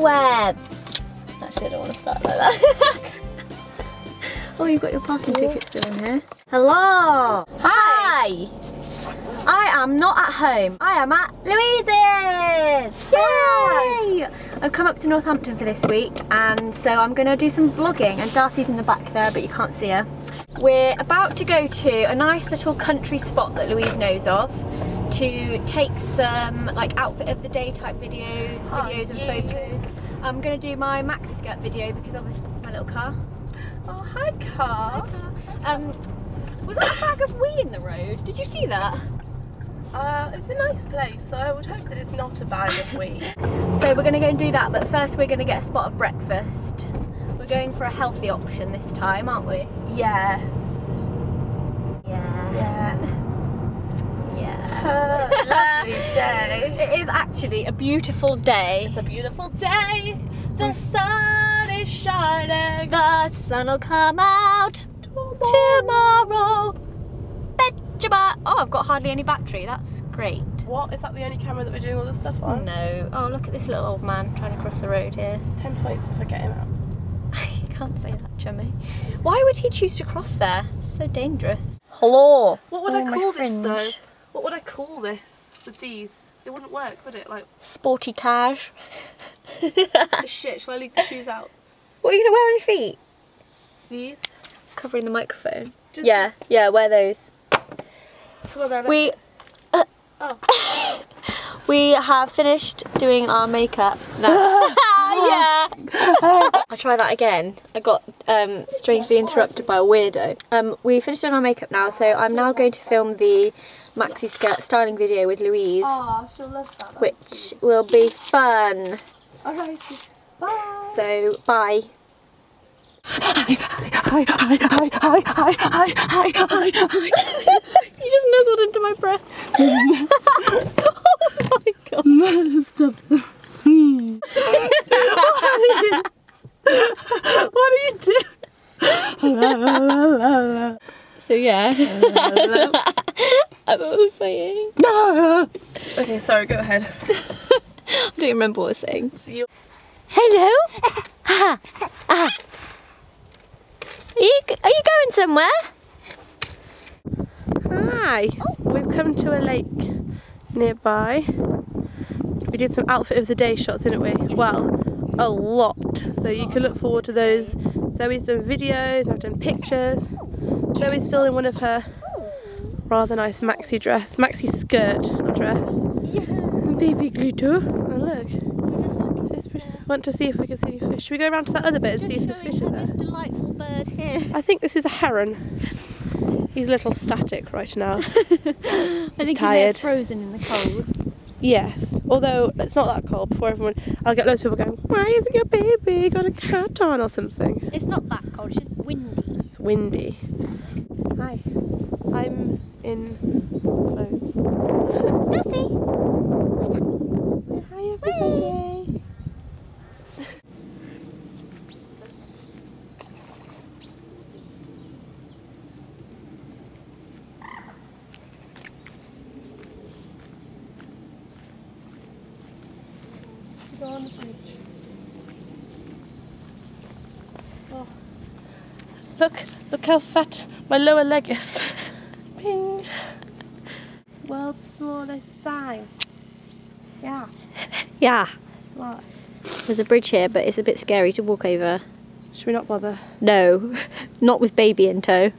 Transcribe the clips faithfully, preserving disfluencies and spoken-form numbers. Cobwebs. Actually, I don't want to start like that. Oh, you've got your parking ticket still in here. Hello. Hi. Hi. I am not at home. I am at Louise's. Yay! Hi. I've come up to Northampton for this week, and so I'm going to do some vlogging. And Darcy's in the back there, but you can't see her. We're about to go to a nice little country spot that Louise knows of to take some like outfit of the day type video, videos oh, and photos. I'm going to do my MAC skirt video because obviously it's my little car. Oh, hi car. Hi, car. Um, was that a bag of wee in the road? Did you see that? Uh, it's a nice place, so I would hope that it's not a bag of wheat. So we're going to go and do that, but first we're going to get a spot of breakfast. We're going for a healthy option this time, aren't we? Yes. Yeah. Yeah. Yeah. Uh, lovely day. It is actually a beautiful day. It's a beautiful day. The sun is shining. The sun will come out tomorrow. tomorrow. Oh, I've got hardly any battery. That's great. What? Is that the only camera that we're doing all this stuff on? No. Oh, look at this little old man trying to cross the road here. Ten points if I get him out. You can't say that, Jimmy. Why would he choose to cross there? It's so dangerous. Hello. What would oh, I call this though? What would I call this with these? It wouldn't work, would it? Like sporty cash. Shit. Shall I leave the shoes out? What are you gonna wear on your feet? These. Covering the microphone. Just yeah. Yeah. Wear those. We uh, oh. we have finished doing our makeup now. Yeah. I'll try that again. I got um, strangely interrupted by a weirdo. Um, we finished doing our makeup now, so I'm now going to film the maxi skirt styling video with Louise. Oh, she'll love that. Which will be fun. Alrighty. Bye. So bye. Hi, hi, hi, hi, hi, hi, hi, hi, hi, hi, hi. You just nuzzled into my breath. Oh my god. What are you doing? So yeah. I was saying. No. Okay, sorry, go ahead. I don't remember what I was saying. Hello? Ah, ah. Are you, are you going somewhere? Hi, oh. We've come to a lake nearby. We did some outfit of the day shots, didn't we? Yeah. Well, a lot. So you can look forward to those. Zoe's done videos, I've done pictures. Zoe's still in one of her rather nice maxi dress, maxi skirt, not dress. Yeah. And baby glue too. And look, it's pretty. Want to see if we can see any fish. Should we go around to that other bit and just see if the fish are there? This delightful bird here. I think this is a heron. He's a little static right now. I think tired. He's frozen in the cold. Yes, although it's not that cold. Before everyone, I'll get loads of people going, why isn't your baby got a hat on or something? It's not that cold, it's just windy. It's windy. Hi. I'm in clothes. Darcy! Hi everybody! Hey. Oh. Look, look how fat my lower leg is. Ping. World's smallest sign. Yeah. Yeah. Smart. There's a bridge here, but it's a bit scary to walk over. Should we not bother? No, not with baby in tow.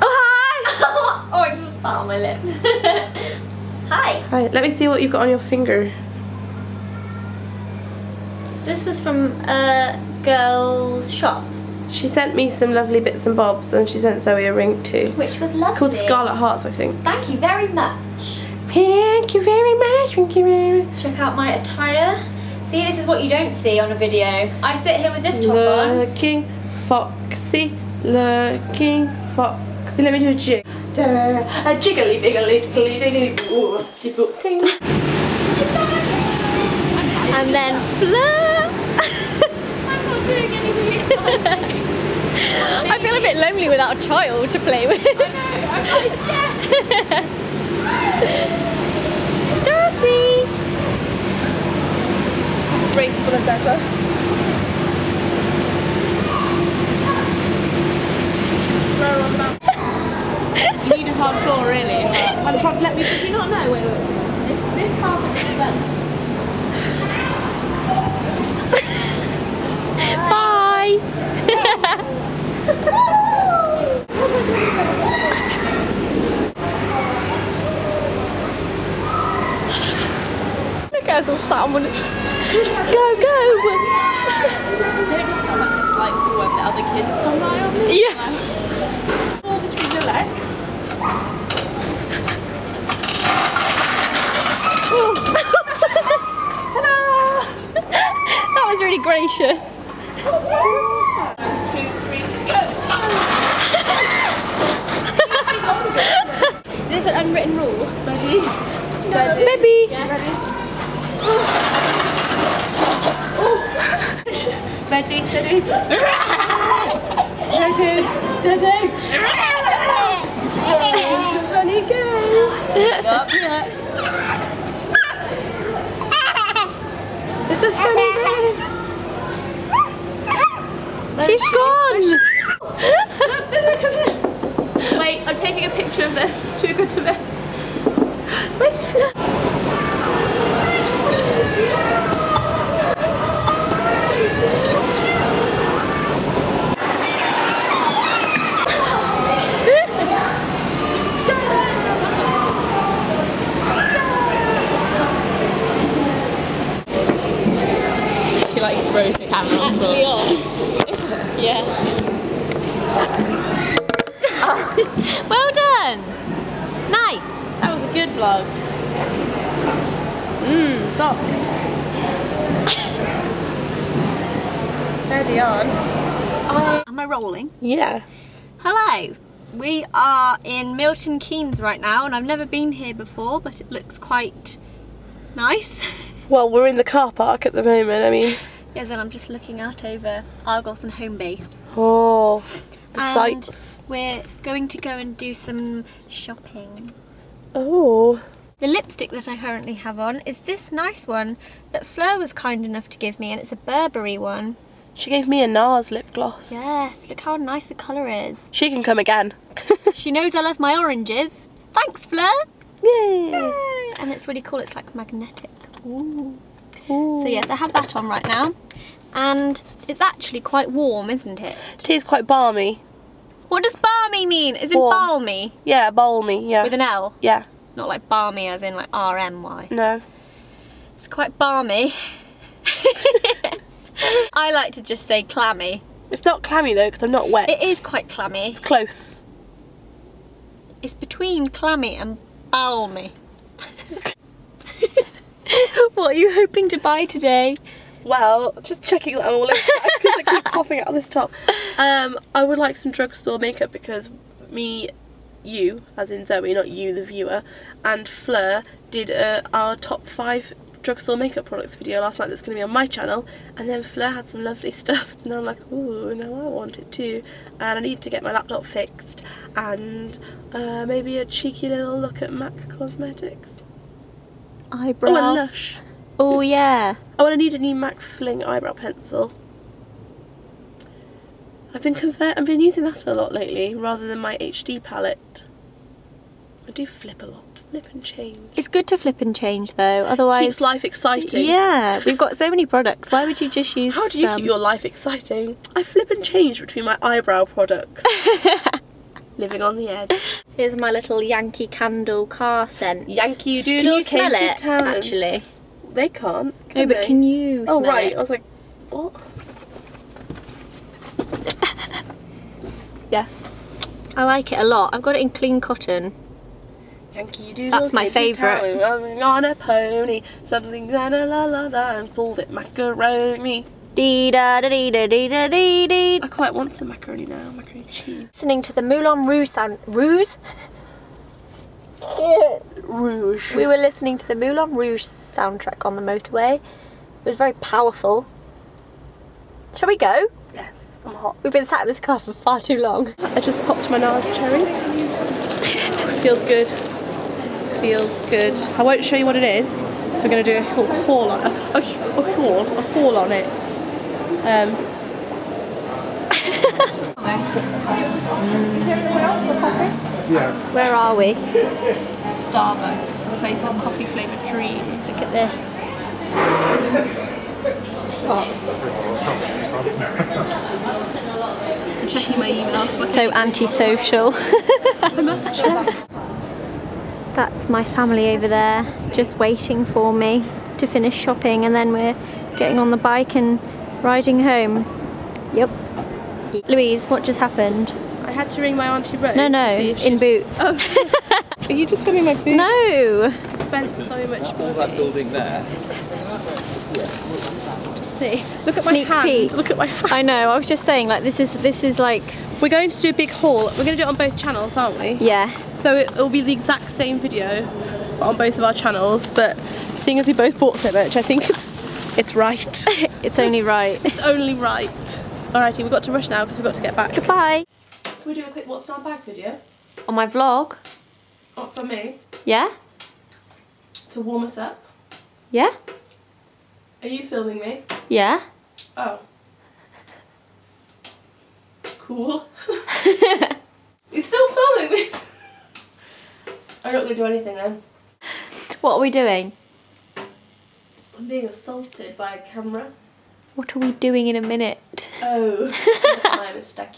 Oh hi! Oh, I just spat on my lip. Hi. Right, let me see what you've got on your finger. This was from a girl's shop. She sent me some lovely bits and bobs, and she sent Zoe a ring too. Which was lovely. It's called Scarlett Hearts, I think. Thank you very much. Thank you very much. Thank you very much. Check out my attire. See, this is what you don't see on a video. I sit here with this top on. Looking foxy, looking foxy. Let me do a jig. A jiggly, jiggly, jiggly, jiggly. Ooh, jiggly, jiggly. And then Fleur. I feel a bit lonely without a child to play with. I know, I'm like, yes! Darcy! Race for the better. You need a hard floor, really. I'm trying to let me. Did you not know? Wait, wait. This this carpet is done. Bye. Look at us all sat on one. Go go. Don't you feel like it's like when the other kids come by on this? Yeah. All between your legs. Ta-da! That was really gracious. One, two, three, go! There's an unwritten rule. Ready? Steady. Baby. Yeah. Ready? Oh. Ready? Steady. Ready? Steady. It's a funny game. Up next. It's a funny game. She's gone. Look, look, look, look. Wait, I'm taking a picture of this. It's too good to miss. Where's Fleur? Like throws the camera on. Actually on. Is it? Yeah. Oh. Well done. Nice. That was a good vlog. Mmm, socks. Steady on. I... Am I rolling? Yeah. Hello. We are in Milton Keynes right now, and I've never been here before, but it looks quite nice. Well, we're in the car park at the moment, I mean. Yes, and I'm just looking out over Argos and Homebase. Oh, the and sights. We're going to go and do some shopping. Oh. The lipstick that I currently have on is this nice one that Fleur was kind enough to give me, and it's a Burberry one. She gave me a NARS lip gloss. Yes, look how nice the colour is. She can come again. She knows I love my oranges. Thanks, Fleur. Yay. Yay. And it's really cool, it's like magnetic. Ooh. Ooh. So yes, I have that on right now, and it's actually quite warm, isn't it? It is quite balmy. What does balmy mean? Is it balmy? Yeah, balmy, yeah. With an L? Yeah. Not like balmy as in like R M Y? No. It's quite balmy. I like to just say clammy. It's not clammy though, because I'm not wet. It is quite clammy. It's close. It's between clammy and balmy. What are you hoping to buy today? Well, just checking that I'm all in time because I keep popping out of this top. Um, I would like some drugstore makeup because me, you, as in Zoe, not you, the viewer, and Fleur did uh, our top five drugstore makeup products video last night that's going to be on my channel, and then Fleur had some lovely stuff, and I'm like, ooh, now I want it too, and I need to get my laptop fixed, and uh, maybe a cheeky little look at MAC Cosmetics. Eyebrow. Oh, and Lush. Oh, yeah. Oh, and I need a new MAC Fling eyebrow pencil. I've been convert I've been using that a lot lately, rather than my H D palette. I do flip a lot. Flip and change. It's good to flip and change, though. Otherwise... Keeps life exciting. Yeah. We've got so many products. Why would you just use How do you some? Keep your life exciting? I flip and change between my eyebrow products. Living on the edge. Here's my little Yankee Candle car scent. Yankee doodle. Can you smell it, town? Actually? They can't. Can no, but they? Can you smell it? Oh, right. It? I was like, what? Yes. I like it a lot. I've got it in clean cotton. Yankee doodle. That's my favourite. I'm on a pony. Something da da la la da. And pulled it macaroni. Dee da da dee da dee da dee dee. I quite want some macaroni now, macaroni and cheese. Listening to the Moulin Rouge sound. Rouge? Rouge. We were listening to the Moulin Rouge soundtrack on the motorway. It was very powerful. Shall we go? Yes, I'm hot. We've been sat in this car for far too long. I just popped my NARS cherry. It feels good. feels good. I won't show you what it is, so we're going to do a haul on it. A, a, a haul, a haul on it. Um. Yeah. Where are we? Starbucks, a place of coffee flavoured dreams. Look at this. Oh. I'm checking my emails. So antisocial. I must check. That's my family over there, just waiting for me to finish shopping, and then we're getting on the bike and riding home. Yep. Louise, what just happened? I had to ring my auntie Rose. No, no, in Boots. Oh. Are you just filming my food? No. I spent so much money. All that building there. See, look at my Sneak hand. Peek. Look at my hand. I know. I was just saying, like, this is this is like we're going to do a big haul. We're going to do it on both channels, aren't we? Yeah. So it will be the exact same video on both of our channels, but seeing as we both bought so much, I think it's it's right. It's only right. It's only right. Alrighty, we've got to rush now because we've got to get back. Goodbye. Can we do a quick what's in our bag video? On my vlog. Oh, for me. Yeah. To warm us up. Yeah. Are you filming me? Yeah. Oh. Cool. You're still filming me? I'm not going to do anything then. What are we doing? I'm being assaulted by a camera. What are we doing in a minute? Oh, my mistake.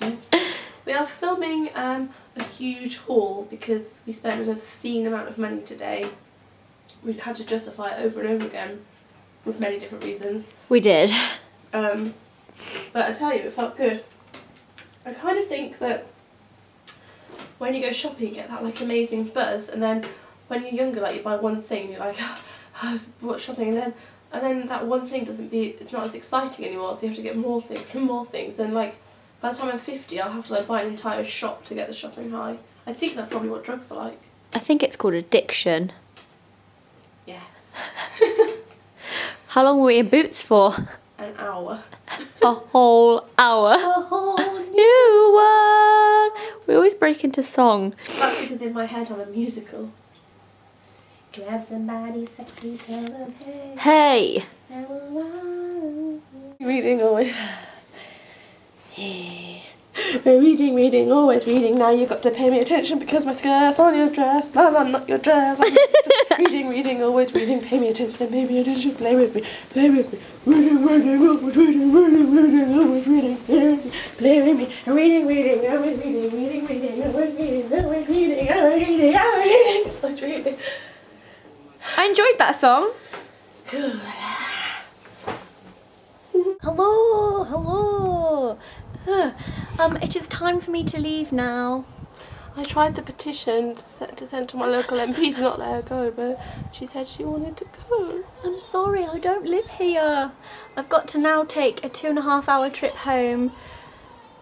We are filming um, a huge haul because we spent an obscene amount of money today. We had to justify it over and over again. With many different reasons. We did. Um, but I tell you, it felt good. I kind of think that when you go shopping, you get that like amazing buzz, and then when you're younger, like you buy one thing, and you're like, oh, oh, what shopping, and then and then that one thing doesn't be, it's not as exciting anymore, so you have to get more things and more things, and like by the time I'm fifty, I'll have to like buy an entire shop to get the shopping high. I think that's probably what drugs are like. I think it's called addiction. Yes. How long were we in Boots for? An hour. A whole hour. A whole new one. We always break into song. That's because in my head I'm a musical. Grab somebody, sexy, tell them hey. Hey. Reading always. Hey. We're reading, reading, always reading. Now you've got to pay me attention because my skirt's on your dress. No, no, not your dress. I'm reading, reading, always reading. Pay me attention, pay me attention. Play with me, play with me. Reading, reading, always reading. Reading, reading, always reading. Play with me, play with me. Reading, reading, always reading. Reading, reading, always reading. Always reading, always reading, always reading. Always reading. I enjoyed that song. Hello, hello. Um, it is time for me to leave now. I tried the petition to send to my local M P to not let her go, but she said she wanted to go. I'm sorry, I don't live here. I've got to now take a two and a half hour trip home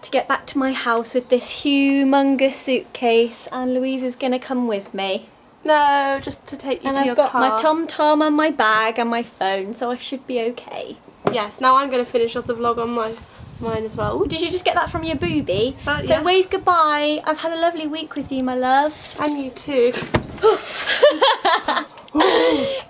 to get back to my house with this humongous suitcase, and Louise is going to come with me. No, just to take you and to I've your car. And I've got my Tom Tom and my bag and my phone, so I should be okay. Yes, now I'm going to finish off the vlog on my... mine as well. Ooh, did you just get that from your boobie? Uh, so yeah. Wave goodbye. I've had a lovely week with you, my love. And you too.